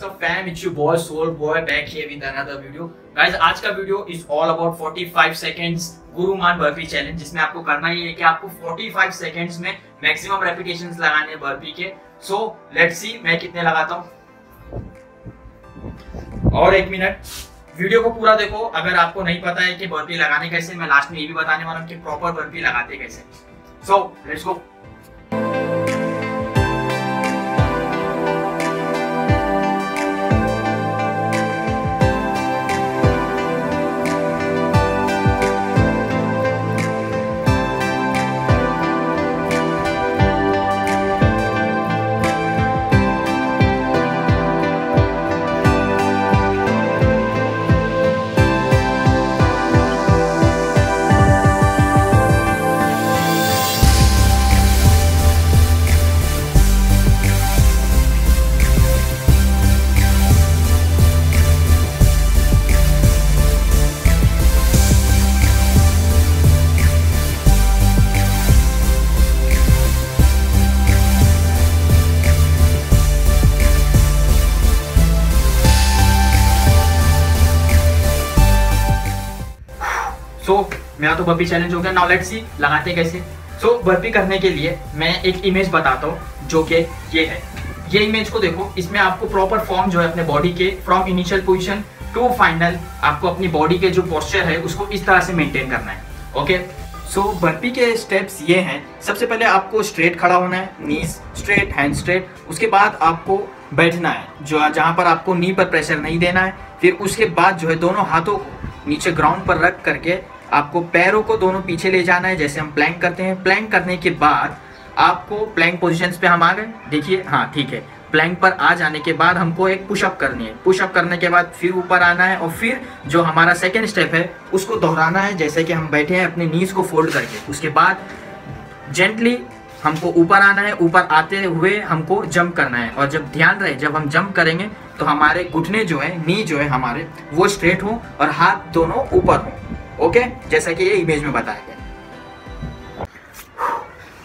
What's up fam, it's your boy Soulboy back here with another video. Guys, आज का video is all about 45 seconds गुरु मान barfi challenge, जिसमें आपको करना ये है कि आपको 45 सेकेंड्स में मैक्सिमम रेपिटेशंस लगाने हैं बर्फी के। सो लेट्स सी मैं कितने लगाता हूँ। और 1 मिनट वीडियो को पूरा देखो। अगर आपको नहीं पता है कि बर्फी लगाने कैसे, मैं लास्ट में ये भी बताने वाला हूँ कि प्रॉपर बर्फी लगाते कैसे। So let's go. मेरा तो बर्फी चैलेंज हो गया। नाउ लेट्स सी लगाते कैसे। सो बर्फी करने के लिए मैं एक इमेज बताता हूँ जो कि ये है। ये इमेज को देखो, इसमें आपको प्रॉपर फॉर्म जो है अपने बॉडी के from initial position to final, आपको अपनी बॉडी के जो पोस्चर है उसको इस तरह से मेंटेन करना है। ओके सो बर्फी के स्टेप्स ये हैं। सबसे पहले आपको स्ट्रेट खड़ा होना है, नीज स्ट्रेट, हैंड स्ट्रेट। उसके बाद आपको बैठना है जो जहाँ पर आपको नी पर प्रेशर नहीं देना है। फिर उसके बाद जो है दोनों हाथों को नीचे ग्राउंड पर रख करके आपको पैरों को दोनों पीछे ले जाना है, जैसे हम प्लैंक करते हैं। प्लैंक करने के बाद आपको प्लैंक पोजीशंस पे हम आ गए, देखिए हाँ ठीक है। प्लैंक पर आ जाने के बाद हमको एक पुशअप करनी है। पुशअप करने के बाद फिर ऊपर आना है और फिर जो हमारा सेकेंड स्टेप है उसको दोहराना है, जैसे कि हम बैठे हैं अपने नीज को फोल्ड करके। उसके बाद जेंटली हमको ऊपर आना है। ऊपर आते हुए हमको जंप करना है। और जब ध्यान रहे, जब हम जंप करेंगे तो हमारे घुटने जो है, नी जो है हमारे, वो स्ट्रेट हों और हाथ दोनों ऊपर हों। ओके जैसा कि ये इमेज में बताया गया।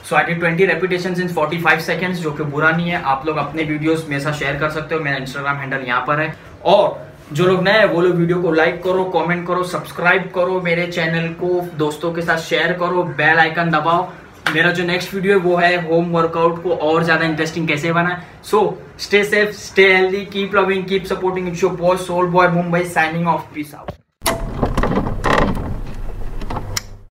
सो आई डिड 20 रेपिटेशंस इन 45 सेकंड्स, जो कि बुरा नहीं है। आप लोग अपने वीडियोस मेरे साथ शेयर कर सकते हो। मेरा इंस्टाग्राम हैंडल यहाँ पर है। और जो लोग नए हैं वो लोग वीडियो को लाइक करो, कमेंट करो, सब्सक्राइब करो मेरे चैनल को, दोस्तों के साथ शेयर करो, बेल आइकन दबाओ। मेरा जो नेक्स्ट वीडियो है वो है होम वर्कआउट को और ज़्यादा इंटरेस्टिंग कैसे बनाए। So stay safe, stay healthy, keep loving, keep supporting. It's your boy soul boy Mumbai signing off, peace out.